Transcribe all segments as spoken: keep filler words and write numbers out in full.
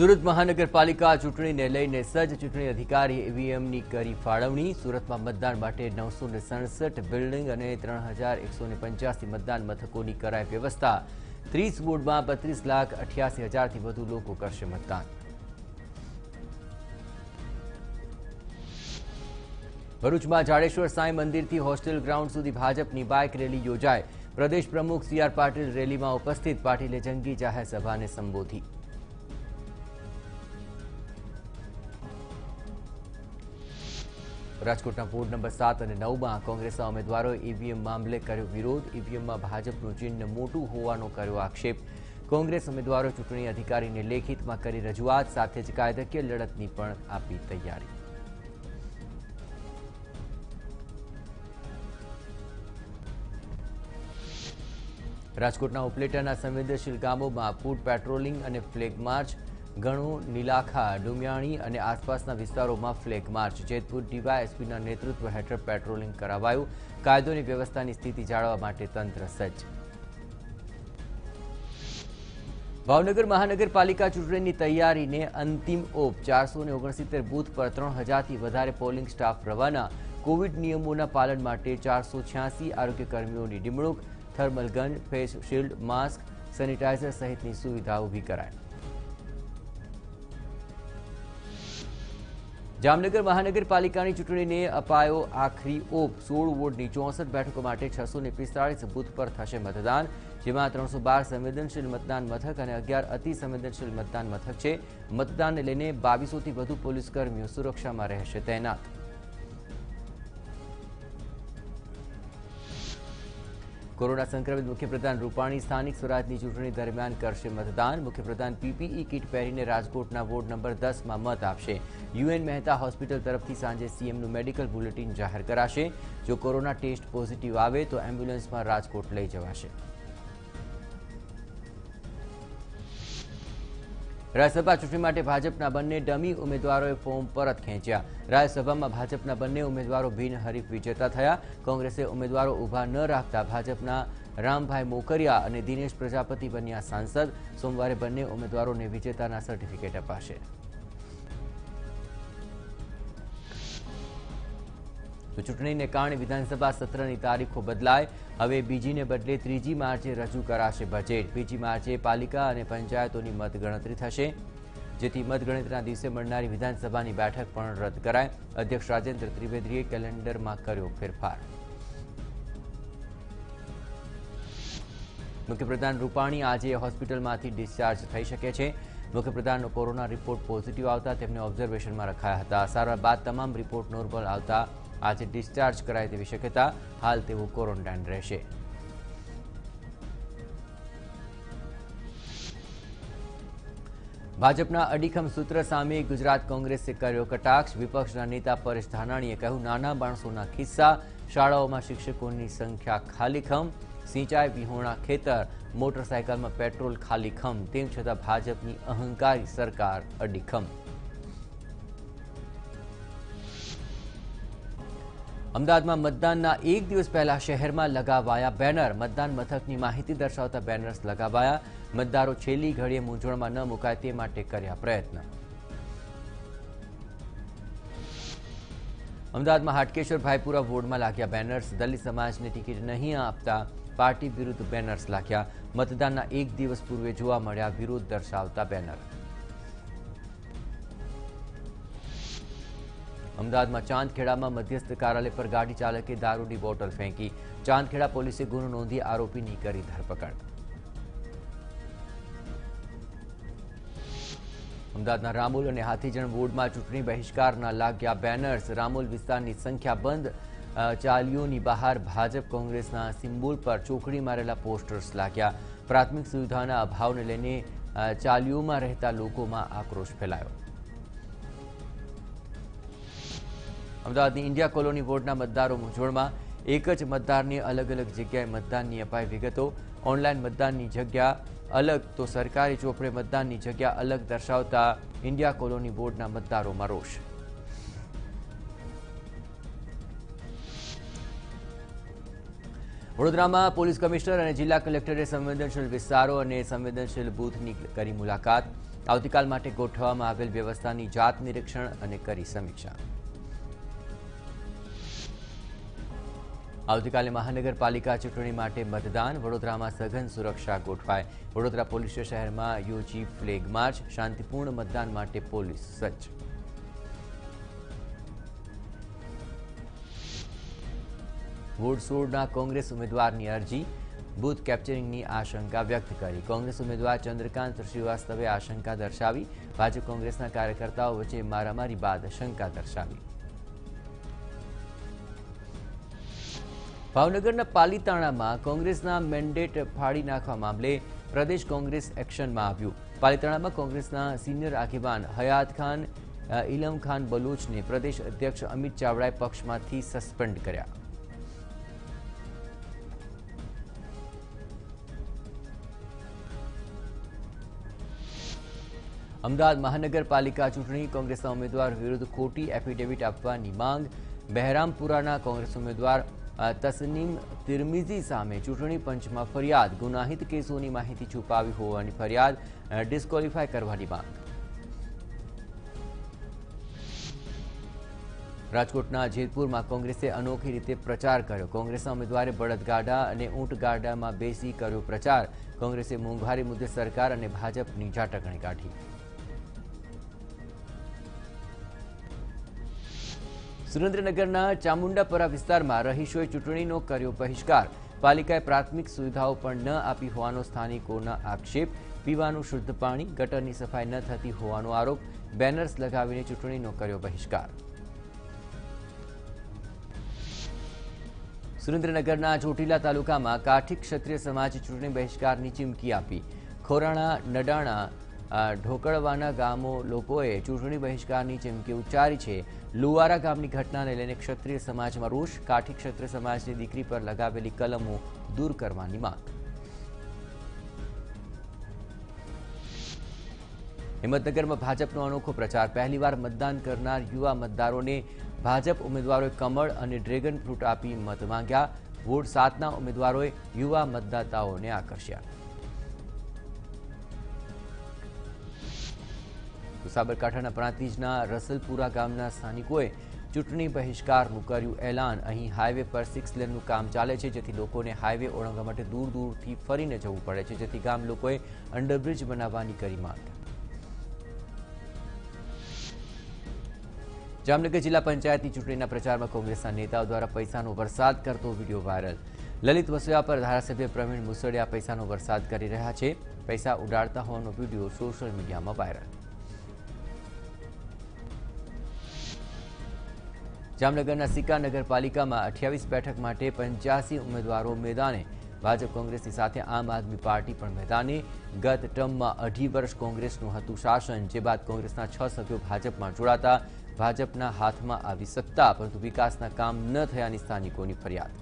સુરત મહાનગરપાલિકા ચૂંટણીને લઈને સજ્જ ચૂંટણી અધિકારી ઈવીએમની કરી ફાળવણી। સુરતમાં મતદાન માટે નવસો ને સડસઠ બિલ્ડિંગ અને ત્રણ હજાર એકસો ને પંચ્યાસી મતદાન મથકોની કરાઈ વ્યવસ્થા। ત્રીસ વોર્ડમાં બત્રીસ લાખ અઠ્યાસી હજારથી વધુ લોકો કરશે મતદાન। ભરૂચમાં જાડેશ્વર સાંઈ મંદિરથી હોસ્ટેલ ગ્રાઉન્ડ સુધી ભાજપની બાઇક રેલી યોજાઈ। પ્રદેશ પ્રમુખ સી આર પાટીલ રેલીમાં ઉપસ્થિત। પાટીલે જંગી જાહેર સભાને સંબોધી। રાજકોટના વોર્ડ નંબર સાત અને નવમાં કોંગ્રેસના ઉમેદવારોએ ઈવીએમ મામલે કર્યો વિરોધ। ઈવીએમમાં ભાજપનું ચિહ્ન મોટું હોવાનો કર્યો આક્ષેપ। કોંગ્રેસ ઉમેદવારો ચૂંટણી અધિકારીને લેખિતમાં કરી રજૂઆત, સાથે જ કાયદાકીય લડતની પણ આપી તૈયારી। રાજકોટના ઉપલેટાના સંવેદનશીલ ગામોમાં ફૂડ પેટ્રોલિંગ અને ફ્લેગ માર્ચ। ગણો, નીલાખા, ડુમિયાણી અને આસપાસના વિસ્તારોમાં ફ્લેગ માર્ચ। જેતપુર ડીવાયએસપીના નેતૃત્વ હેઠળ પેટ્રોલિંગ કરાવાયું। કાયદોની વ્યવસ્થાની સ્થિતિ જાળવવા માટે તંત્ર સજ્જ। ભાવનગર મહાનગરપાલિકા ચૂંટણીની તૈયારીને અંતિમ ઓપ। ચારસો ને ઓગણસિત્તેર બૂથ પર ત્રણ હજારથી વધારે પોલિંગ સ્ટાફ રવાના। કોવિડ નિયમોના પાલન માટે ચારસો છ્યાસી આરોગ્યકર્મીઓની નિમણૂક। Thermal gun, face shield, mask, sanitizer सहितनी सुविधा उभी कराई। जामनगर महानगरपालिकानी चूंटणीने अपायो आखरी ओप। सोल वोर्डनी चौसठ बैठको माटे छसो ने पिस्तालीस बूथ पर थशे मतदान, जेमां त्रण सौ बार संवेदनशील मतदान मथक अने अगियार अति संवेदनशील मतदान मथक छे। मतदानने लईने बावीसो थी वधु पोलीसकर्मीओ सुरक्षामां रहेशे तैनात। कोरोना संक्रमित मुख्यप्रधान रूपाणी स्थानिक स्वराजनी चूंटणी दरमियान करशे मतदान। मुख्यप्रधान पीपीई कीट पहेरीने राजकोटना वोर्ड नंबर दस में मत आपशे। यूएन मेहता होस्पिटल तरफथी सांजे सीएमनुं मेडिकल बुलेटिन जाहिर कराशे। जो कोरोना टेस्ट पॉजिटिव आवे तो एम्ब्युलन्स में राजकोट लई जवाशे। राज्यसभा चूंटणी माटे भाजपना बंने डमी उम्मीदवारों फॉर्म परत खेंच्या। राज्यसभा में भाजपना बंने उम्मीदवारों बिनहरीफ विजेता थया। कांग्रेसे उम्मीदवारों उभा न राखता भाजपना रामभाई मोकरिया और दिनेश प्रजापति बन्या सांसद। सोमवार बंने उम्मीदवारों ने विजेता सर्टिफिकेट अपाशे। तो चूंटणीने कारणे विधानसभा सत्रनी तारीखों बदलाय। हवे बीजी ने बदले त्रीजी मार्चे रजू कराशे बजेट। बीजी मार्चे पालिका और पंचायतोनी मतगणतरी थशे, जेथी मतगणतरीना दिवसे मळनारी विधानसभानी बैठक पण रद्द कराय। अध्यक्ष राजेन्द्र त्रिवेदीए कैलेंडर में कर्यो फेरफार। मुख्यप्रधान रूपाणी आजे होस्पिटलमांथी डिस्चार्ज थई शके छे। मुख्यप्रधाननो कोरोना रिपोर्ट पॉजिटिव आवता तेमने ऑब्जर्वेशन में रखाया हता। सारवार बाद तमाम रिपोर्ट नॉर्मल आवता आज डिस्चार्ज कराय तेवी शक्यता। हाल तेओ क्वोरंटाइन रहेशे। भाजपना अडीखम सूत्र सामे गुजरात कांग्रेसे कर्यो कटाक्ष। विपक्षना नेता परेश धानाणीए कह्युं, नाना माणसोना खिस्सा, शाळाओमां शिक्षकोनी संख्या खालीखम, सिंचाई विहोणा खेतर, मोटरसाइकलमां पेट्रोल खालीखम। तेम छतां भाजपनी अहंकारी सरकार अडीखम। अमदावाद में मतदान एक दिवस पहला शहर में लगवाया बेनर। मतदान मथक की माहिती दर्शाता बेनर्स लगवाया। मतदारों छेल्ली घड़ीए मूंझवण में न मुकाय ते माटे कर्या प्रयत्न। अमदावाद में हाटकेश्वर भाईपुरा वोर्ड में लाग्या बेनर्स। दलित समाज ने टिकीट नहीं आपता पार्टी विरुद्ध बेनर्स लाग्या। मतदान एक दिवस पूर्वे जोवा मळ्या विरोध दर्शावता बेनर। अमदावाद में चांदखेड़ा में मध्यस्थ कार्यालय पर गाड़ी चालके दारू की बोतल फेंकी। चांदखेड़ा पुलिस गुनो नोंधी आरोपी की करी धरपकड़। अमदावादना रामोल और हाथीजण वोर्ड में चूंटणी बहिष्कारना लाग्या बेनर्स। रामोल विस्तार की संख्याबंध चालीओं की बहार भाजप कांग्रेस सीम्बोल पर चोकड़ी मारेला पोस्टर्स लाग्या। प्राथमिक सुविधाना अभाव ने लईने चालीओं में रहता लोग में आक्रोश फैलायो। अमदावाद की इंडिया कोलोनी वोर्डना मतदारों मूंझवण में। एक ज मतदार ने अलग अलग जगह मतदान की अपाई विगतो। ऑनलाइन मतदान की जगह अलग तो सरकारी चोपड़े मतदान की जगह अलग दर्शावता इंडिया कोलोनी वोर्डना मतदारों में रोष। वडोदरा में पुलिस कमिश्नर और जिला कलेक्टरे संवेदनशील विस्तारों और संवेदनशील बूथनी करी मुलाकात। આવતીકાલ માટે ગોઠવવામાં આવેલ વ્યવસ્થાની જાત નિરીક્ષણ અને કરી સમીક્ષા। આવતીકાલે મહાનગરપાલિકા ચૂંટણી માટે મતદાન। વડોદરામાં સઘન સુરક્ષા ગોઠવાય। વડોદરા પોલીસ શહેરમાં યોજી ફ્લેગ માર્ચ। શાંતિપૂર્ણ મતદાન માટે પોલીસ સજ્જ। વોડસોડના કોંગ્રેસ ઉમેદવારની અરજી। બૂથ કેપ્ચરિંગની આશંકા વ્યક્ત કરી। કોંગ્રેસ ઉમેદવાર ચંદ્રકાંત શ્રીવાસ્તવે આશંકા દર્શાવી। ભાજપ કોંગ્રેસના કાર્યકર્તાઓ વચ્ચે મારામારી બાદ શંકા દર્શાવી। भावनगर पालीताणा में कांग्रेस मेन्डेट फाड़ी नाखवा मामले प्रदेश कांग्रेस एक्शन में आव्यु। पालीताणा में कांग्रेस सीनियर आगेवान हयात खान इलम खान बलोच ने प्रदेश अध्यक्ष अमित चावड़ाए पक्ष में सस्पेंड कर्या। अमदावाद महानगरपालिका चूंटणी कांग्रेस उम्मीदवार विरुद्ध खोटी एफिडेविट आपवानी मांग। बहरामपुरा कांग्रेस उम्मीदवार तस्नीम तिरमीजी सामे चूंटणी पंच में फरियाद। गुनाहित केसों की माहिती छुपावी होवानी फरियाद डिस्क्वॉलिफाई करवानी मांग। राजकोटना जेतपुर में कांग्रेसे अनोखी रीते प्रचार कर्यो। कांग्रेसना उम्मीदवारे बळदगाडा अने ऊंटगाडा में बेसी कर्यो प्रचार। कांग्रेसे मोंघवारी मुद्दे सरकार अने भाजपनी जाटकणी काढी। सुरेन्द्रनगरना चामुंडापरा विस्तार में रहीशोए चूंटणीनो कर्यो बहिष्कार। पालिकाए प्राथमिक सुविधाओं पण न आपी होवानो स्थानिकोनो आक्षेप। पीवानुं शुद्ध पाणी गटरनी सफाई न थती होवानो आरोप। बेनर्स लगावीने चूंटणीनो कर्यो बहिष्कार। सुरेन्द्रनगरना जोटीला तालुकामां काठी क्षत्रिय समाज चूंटणी बहिष्कारनी चीमकी आपी। खोराणा नडाणा ढोकळवाना गामो लोकोए चूंटणी बहिष्कारनी चीमकी उच्चारी छे। લુવારા ગામની ઘટનાને લઈને ક્ષત્રિય સમાજમાં રોષ। કાઠી ક્ષત્રિય સમાજની દીકરી પર લગાવેલી કલમો દૂર કરવાની માંગ। હિંમતનગરમાં ભાજપનો અનોખો પ્રચાર। પહેલીવાર મતદાન કરનાર યુવા મતદારોને ભાજપ ઉમેદવારોએ કમળ અને ડ્રેગન ફ્રૂટ આપી મત માંગ્યા। વોર્ડ સાતના ઉમેદવારોએ યુવા મતદાતાઓને આકર્ષ્યા। साबरकांठा प्रांतिजना रसलपुरा गामना स्थानिकोए चूंटणी बहिष्कारनुं कर्युं एलान। अहीं हाईवे पर सिक्स लेननुं काम चाले छे, जेथी लोकोने हाईवे ओळंगवा माटे दूर दूरथी फरीने जवुं पड़े छे, जेथी गाम लोकोए अंडरब्रिज बनाववानी करी मांग। जामनगर जिला पंचायतनी चूंटणीना प्रचारमां कोंग्रेसना नेताओ द्वारा पैसानो वरसाद करतो वीडियो वायरल। ललित वसुया पर धारासभ्य प्रवीण मुसळिया पैसानो वरसाद करी रह्या छे। पैसा उडाडता होवानो वीडियो सोशियल मीडियामां वायरल। जामनगरना सीका नगरपालिका में अठावीस बैठक माटे पंचासी उम्मीदवारों मैदाने। भाजप कांग्रेस की साथे आम आदमी पार्टी पण मैदाने। गत टर्म में अढ़ी वर्ष कांग्रेसनुं हतुं शासन, जे बाद कांग्रेसना छ सभ्यो भाजप में जोड़ाता भाजपना हाथ में आवी सत्ता, परंतु विकासना काम न थयानी स्थानिकोनी फरियाद।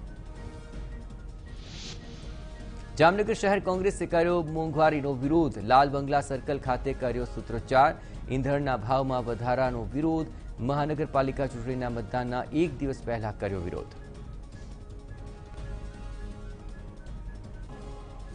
जामनगर शहर कांग्रेसे कर्यो मोंघवारीनो विरोध। लाल बंगला सर्कल खाते कर्यो सूत्रोच्चार। ईंधणना भावमां વધારાનો विरोध। महानगरपालिका चूंटणीना मतदानना एक दिवस पहला कर्यो विरोध।